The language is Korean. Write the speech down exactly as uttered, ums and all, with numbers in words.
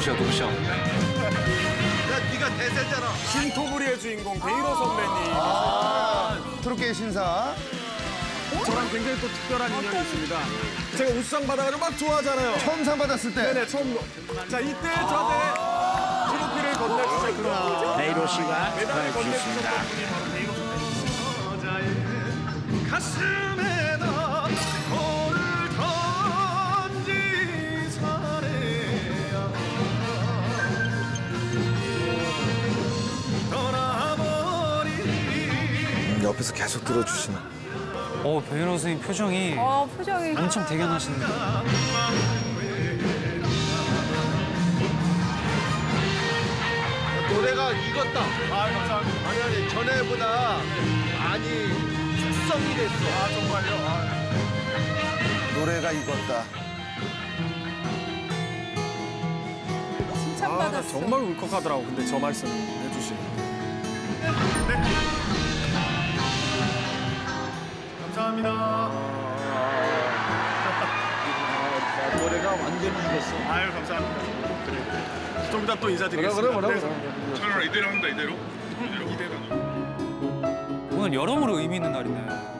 누구셔, 누구셔? 야, 네가 대세잖아. 신토부리의 주인공 배일호 선배님. 아, 트롯계의 신사. 저랑 굉장히 또 특별한 인연이 있습니다. 제가 우수상 받아가지고 막 좋아하잖아요. 처음 상 받았을 때? 네네, 처음. 자, 이때 저한테 트로피를 건네주셨구나. 배일호 씨가 메달을 건네주셨던 분이 바로 배일호 선배님. 가슴에다 돌을 던지 사내야 떠나버린. 옆에서 계속 들어주시나? 어, 배일호 선생님 표정이, 어, 표정이 엄청 대견하시네요. 노래가 익었다. 아, 감사합니다. 아니, 아니, 전에보다 많이 숙성이 됐어. 아, 정말요? 아. 노래가 익었다. 칭찬받았어. 아, 정말 울컥하더라고, 근데 저 말씀 해주시는. 감사합니다. 아, 노래가 완전히 익었어. 아유, 감사합니다. 그래. 좀 이따 또 인사드리겠습니다. 그래, 그래, 그래. 차라리 이대로 한다, 이대로. 이대로. 이대로. 오늘 여러모로 의미 있는 날이네.